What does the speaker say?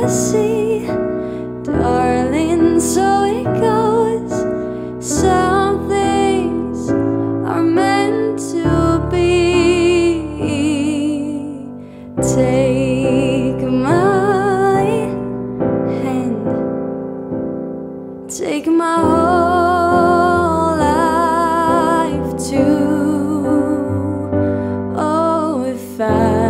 the sea, darling, so it goes. Some things are meant to be. Take my hand, take my whole life too. Oh, if I